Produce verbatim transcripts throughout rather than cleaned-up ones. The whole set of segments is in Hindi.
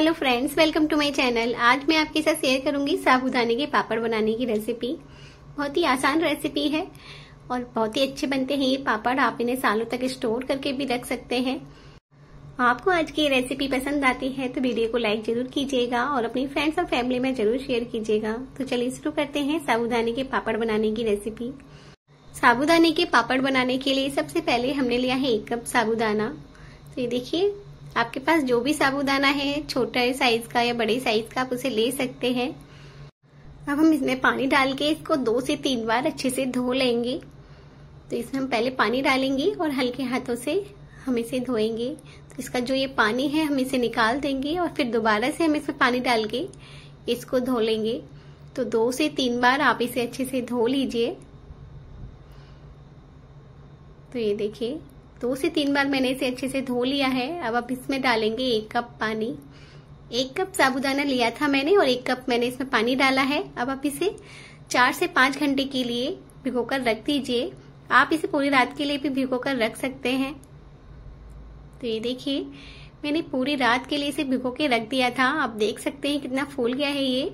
Hello friends, welcome to my channel. आज मैं आपके साथ शेयर करूंगी साबूदाने के पापड़ बनाने की रेसिपी। बहुत ही आसान रेसिपी है और बहुत ही अच्छे बनते हैं ये पापड़। आप इन्हें सालों तक स्टोर करके भी रख सकते हैं। आपको आज की रेसिपी पसंद आती है तो वीडियो को लाइक जरूर कीजिएगा और अपनी फ्रेंड्स और फैमिली में जरूर शेयर कीजिएगा। तो चलिए शुरू करते हैं साबूदाने के पापड़ बनाने की रेसिपी। साबूदाने के पापड़ बनाने के लिए सबसे पहले हमने लिया है एक कप साबूदाना। तो ये देखिए, आपके पास जो भी साबूदाना है, छोटे साइज का या बड़े साइज का, आप उसे ले सकते हैं। अब हम इसमें पानी डाल के इसको दो से तीन बार अच्छे से धो लेंगे। तो इसमें हम पहले पानी डालेंगे और हल्के हाथों से हम इसे धोएंगे। तो इसका जो ये पानी है हम इसे निकाल देंगे और फिर दोबारा से हम इसमें पानी डाल के इसको धो लेंगे। तो दो से तीन बार आप इसे अच्छे से धो लीजिए। तो ये देखिए, दो से तीन बार मैंने इसे अच्छे से धो लिया है। अब आप इसमें डालेंगे एक कप पानी। एक कप साबूदाना लिया था मैंने और एक कप मैंने इसमें पानी डाला है। अब आप इसे चार से पाँच घंटे के लिए भिगोकर रख दीजिए। आप इसे पूरी रात के लिए भी भिगोकर रख सकते हैं। तो ये देखिए, मैंने पूरी रात के लिए इसे भिगो के रख दिया था। आप देख सकते हैं कितना फूल गया है ये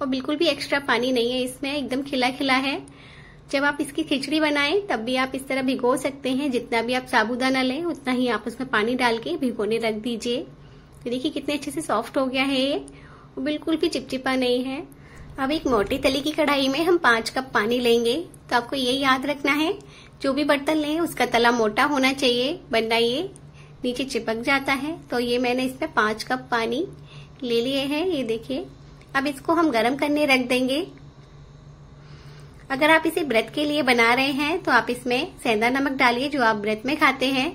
और बिल्कुल भी एक्स्ट्रा पानी नहीं है इसमें, एकदम खिला खिला है। जब आप इसकी खिचड़ी बनाएं तब भी आप इस तरह भिगो सकते हैं। जितना भी आप साबूदाना लें उतना ही आप उसमें पानी डाल के भिगोने रख दीजिए। तो देखिए कितने अच्छे से सॉफ्ट हो गया है ये और बिल्कुल भी चिपचिपा नहीं है। अब एक मोटी तली की कढ़ाई में हम पाँच कप पानी लेंगे। तो आपको ये याद रखना है, जो भी बर्तन लें उसका तला मोटा होना चाहिए, वरना ये नीचे चिपक जाता है। तो ये मैंने इसमें पाँच कप पानी ले लिए हैं, ये देखिए। अब इसको हम गर्म करने रख देंगे। अगर आप इसे व्रत के लिए बना रहे हैं तो आप इसमें सेंधा नमक डालिए, जो आप व्रत में खाते हैं।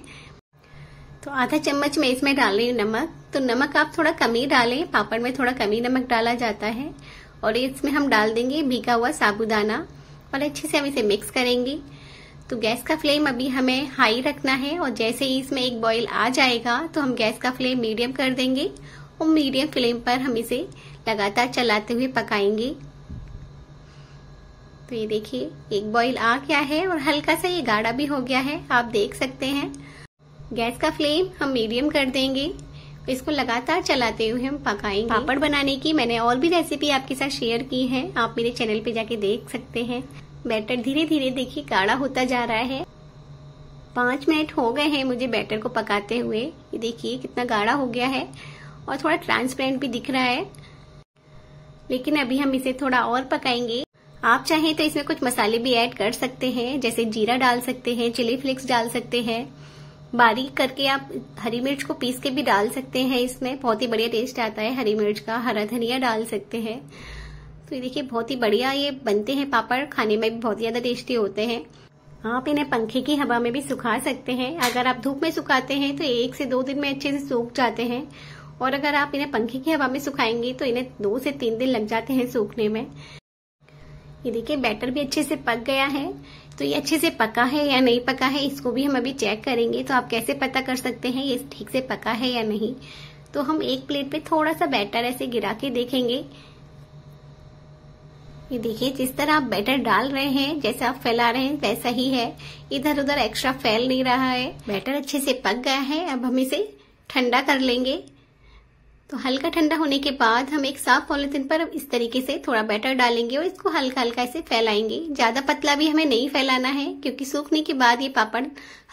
तो आधा चम्मच मैं इसमें डाल रही हूँ नमक। तो नमक आप थोड़ा कम ही डालें, पापड़ में थोड़ा कम ही नमक डाला जाता है। और इसमें हम डाल देंगे भीगा हुआ साबूदाना और अच्छे से हम इसे मिक्स करेंगे। तो गैस का फ्लेम अभी हमें हाई रखना है और जैसे ही इसमें एक बॉयल आ जाएगा तो हम गैस का फ्लेम मीडियम कर देंगे और मीडियम फ्लेम पर हम इसे लगातार चलाते हुए पकाएंगे। तो ये देखिए, एक बॉयल आ गया है और हल्का सा ये गाढ़ा भी हो गया है, आप देख सकते हैं। गैस का फ्लेम हम मीडियम कर देंगे। इसको लगातार चलाते हुए हम पकाएंगे। पापड़ बनाने की मैंने और भी रेसिपी आपके साथ शेयर की है, आप मेरे चैनल पे जाके देख सकते हैं। बैटर धीरे धीरे देखिए गाढ़ा होता जा रहा है। पाँच मिनट हो गए हैं मुझे बैटर को पकाते हुए। ये देखिए कितना गाढ़ा हो गया है और थोड़ा ट्रांसपेरेंट भी दिख रहा है। लेकिन अभी हम इसे थोड़ा और पकाएंगे। आप चाहें तो इसमें कुछ मसाले भी ऐड कर सकते हैं, जैसे जीरा डाल सकते हैं, चिली फ्लेक्स डाल सकते हैं, बारीक करके आप हरी मिर्च को पीस के भी डाल सकते हैं। इसमें बहुत ही बढ़िया टेस्ट आता है हरी मिर्च का। हरा धनिया डाल सकते हैं। तो ये देखिए बहुत ही बढ़िया ये बनते हैं पापड़, खाने में भी बहुत ज्यादा टेस्टी होते हैं। आप इन्हें पंखे की हवा में भी सुखा सकते हैं। अगर आप धूप में सुखाते हैं तो एक से दो दिन में अच्छे से सूख जाते हैं और अगर आप इन्हें पंखे की हवा में सुखाएंगे तो इन्हें दो से तीन दिन लग जाते हैं सूखने में। ये देखिए बैटर भी अच्छे से पक गया है। तो ये अच्छे से पका है या नहीं पका है इसको भी हम अभी चेक करेंगे। तो आप कैसे पता कर सकते हैं ये ठीक से पका है या नहीं? तो हम एक प्लेट पे थोड़ा सा बैटर ऐसे गिरा के देखेंगे। ये देखिए, जिस तरह आप बैटर डाल रहे हैं, जैसे आप फैला रहे हैं वैसा ही है, इधर उधर एक्स्ट्रा फैल नहीं रहा है। बैटर अच्छे से पक गया है। अब हम इसे ठंडा कर लेंगे। तो हल्का ठंडा होने के बाद हम एक साफ पॉलिथीन पर इस तरीके से थोड़ा बैटर डालेंगे और इसको हल्का हल्का ऐसे फैलाएंगे। ज्यादा पतला भी हमें नहीं फैलाना है क्योंकि सूखने के बाद ये पापड़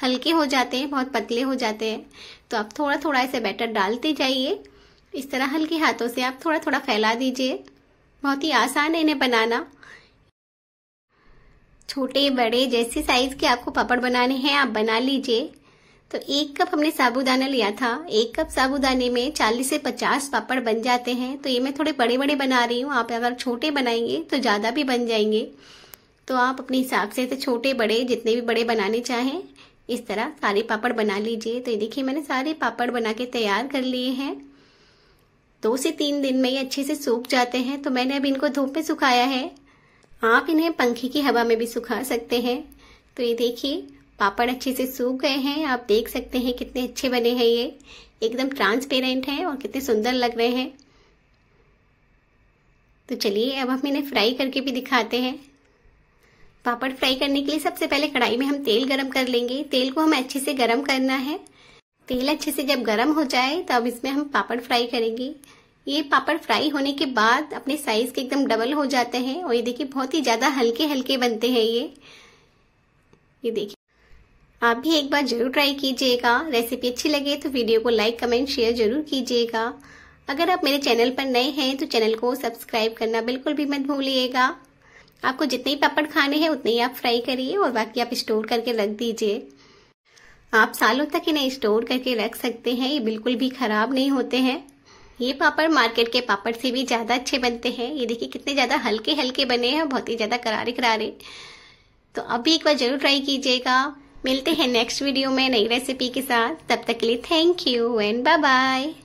हल्के हो जाते हैं, बहुत पतले हो जाते हैं। तो आप थोड़ा थोड़ा ऐसे बैटर डालते जाइए। इस तरह हल्के हाथों से आप थोड़ा थोड़ा फैला दीजिए। बहुत ही आसान है इन्हें बनाना। छोटे बड़े जैसे साइज के आपको पापड़ बनाने हैं आप बना लीजिए। तो एक कप हमने साबूदाना लिया था। एक कप साबूदाने में चालीस से पचास पापड़ बन जाते हैं। तो ये मैं थोड़े बड़े बड़े बना रही हूँ, आप अगर छोटे बनाएंगे तो ज़्यादा भी बन जाएंगे। तो आप अपने हिसाब से तो छोटे बड़े जितने भी बड़े बनाने चाहें इस तरह सारे पापड़ बना लीजिए। तो ये देखिए मैंने सारे पापड़ बना के तैयार कर लिए हैं। दो से तीन दिन में ये अच्छे से सूख जाते हैं। तो मैंने अभी इनको धूप में सुखाया है। आप इन्हें पंखे की हवा में भी सुखा सकते हैं। तो ये देखिए पापड़ अच्छे से सूख गए हैं, आप देख सकते हैं कितने अच्छे बने हैं। ये एकदम ट्रांसपेरेंट है और कितने सुंदर लग रहे हैं। तो चलिए अब हम इन्हें फ्राई करके भी दिखाते हैं। पापड़ फ्राई करने के लिए सबसे पहले कढ़ाई में हम तेल गरम कर लेंगे। तेल को हमें अच्छे से गरम करना है। तेल अच्छे से जब गर्म हो जाए तो अब इसमें हम पापड़ फ्राई करेंगे। ये पापड़ फ्राई होने के बाद अपने साइज के एकदम डबल हो जाते हैं और ये देखिए बहुत ही ज्यादा हल्के हल्के बनते हैं ये ये देखिए। आप भी एक बार जरूर ट्राई कीजिएगा। रेसिपी अच्छी लगे तो वीडियो को लाइक कमेंट शेयर जरूर कीजिएगा। अगर आप मेरे चैनल पर नए हैं तो चैनल को सब्सक्राइब करना बिल्कुल भी मत भूलिएगा। आपको जितने ही पापड़ खाने हैं उतने ही आप फ्राई करिए और बाकी आप स्टोर करके रख दीजिए। आप सालों तक इन्हें स्टोर करके रख सकते हैं, ये बिल्कुल भी खराब नहीं होते हैं। ये पापड़ मार्केट के पापड़ से भी ज्यादा अच्छे बनते हैं। ये देखिए कितने ज्यादा हल्के हल्के बने हैं, बहुत ही ज्यादा करारे करारे। तो अब भी एक बार जरूर ट्राई कीजिएगा। मिलते हैं नेक्स्ट वीडियो में नई रेसिपी के साथ। तब तक के लिए thank you and bye bye.